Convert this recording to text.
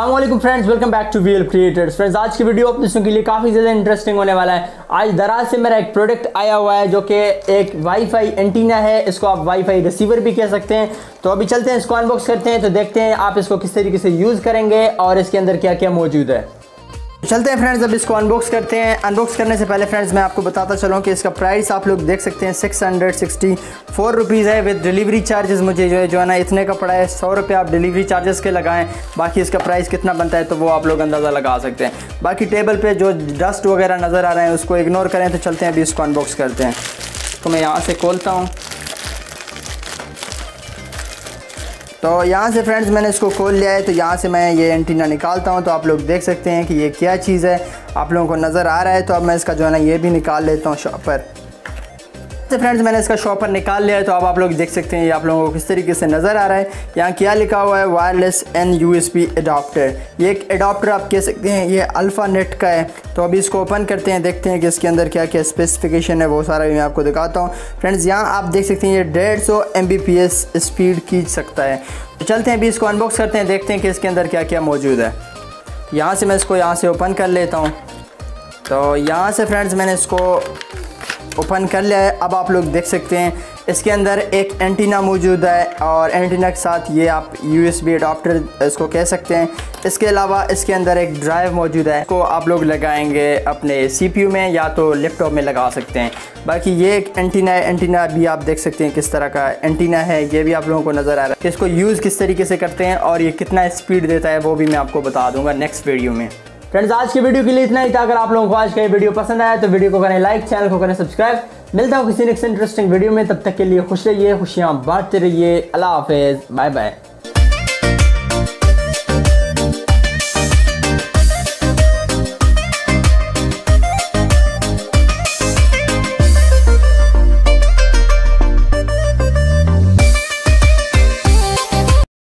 अस्सलामुअलैकुम friends, welcome back to VL creators. Friends, आज की वीडियो आप लोगों के लिए काफ़ी ज़्यादा इंटरेस्टिंग होने वाला है। आज दराज से मेरा एक प्रोडक्ट आया हुआ है जो कि एक वाईफाई एंटीना है, इसको आप वाईफाई रिसीवर भी कह सकते हैं। तो अभी चलते हैं, इसको अनबॉक्स करते हैं, तो देखते हैं आप इसको किस तरीके से यूज़ करेंगे और इसके अंदर क्या क्या मौजूद है। चलते हैं फ्रेंड्स, अब इसको अनबॉक्स करते हैं। अनबॉक्स करने से पहले फ्रेंड्स मैं आपको बताता चलूँ कि इसका प्राइस आप लोग देख सकते हैं 664 रुपीज़ है विद डिलीवरी चार्जेस। मुझे जो है ना इतने का पड़ा है, 100 रुपये आप डिलीवरी चार्जेस के लगाएं, बाकी इसका प्राइस कितना बनता है तो वो आप लोग अंदाज़ा लगा सकते हैं। बाकी टेबल पर जो डस्ट वगैरह नज़र आ रहे हैं उसको इग्नोर करें। तो चलते हैं अभी इसको अनबॉक्स करते हैं। तो मैं यहाँ से खोलता हूँ। तो यहाँ से फ्रेंड्स मैंने इसको खोल लिया है। तो यहाँ से मैं ये एंटीना निकालता हूँ। तो आप लोग देख सकते हैं कि ये क्या चीज़ है, आप लोगों को नज़र आ रहा है। तो अब मैं इसका जो है ना ये भी निकाल लेता हूँ शॉपर। तो फ्रेंड्स मैंने इसका शॉपर निकाल लिया है। तो अब आप लोग देख सकते हैं ये आप लोगों को किस तरीके से नज़र आ रहा है। यहाँ क्या लिखा हुआ है, वायरलेस एन USB अडाप्टर। ये एक अडाप्टर आप कह सकते हैं, ये अल्फ़ा नेट का है। तो अभी इसको ओपन करते हैं, देखते हैं कि इसके अंदर क्या क्या स्पेसिफिकेशन है, वो सारा भी मैं आपको दिखाता हूँ। फ्रेंड्स यहाँ आप देख सकते हैं ये 150 MBPS स्पीड खींच सकता है। तो चलते हैं अभी इसको अनबॉक्स करते हैं, देखते हैं कि इसके अंदर क्या क्या मौजूद है। यहाँ से मैं इसको यहाँ से ओपन कर लेता हूँ। तो यहाँ से फ्रेंड्स मैंने इसको ओपन कर लिया है। अब आप लोग देख सकते हैं इसके अंदर एक एंटीना मौजूद है और एंटीना के साथ ये आप USB अडाप्टर इसको कह सकते हैं। इसके अलावा इसके अंदर एक ड्राइव मौजूद है, इसको आप लोग लगाएंगे अपने CPU में या तो लैपटॉप में लगा सकते हैं। बाकी ये एक एंटीना है, एंटीना भी आप देख सकते हैं किस तरह का एंटीना है, ये भी आप लोगों को नज़र आ रहा है। इसको यूज़ किस तरीके से करते हैं और ये कितना स्पीड देता है वो भी मैं आपको बता दूँगा नेक्स्ट वीडियो में। फ्रेंड्स आज की वीडियो के लिए इतना ही था। अगर आप लोगों को आज का ये वीडियो पसंद आया तो वीडियो को करें लाइक, चैनल को करें सब्सक्राइब। मिलता हूँ किसी नेक्स्ट इंटरेस्टिंग वीडियो में, तब तक के लिए खुश रहिए, खुशियाँ बांटते रहिए। अल्लाह हाफिज़, बाय बाय।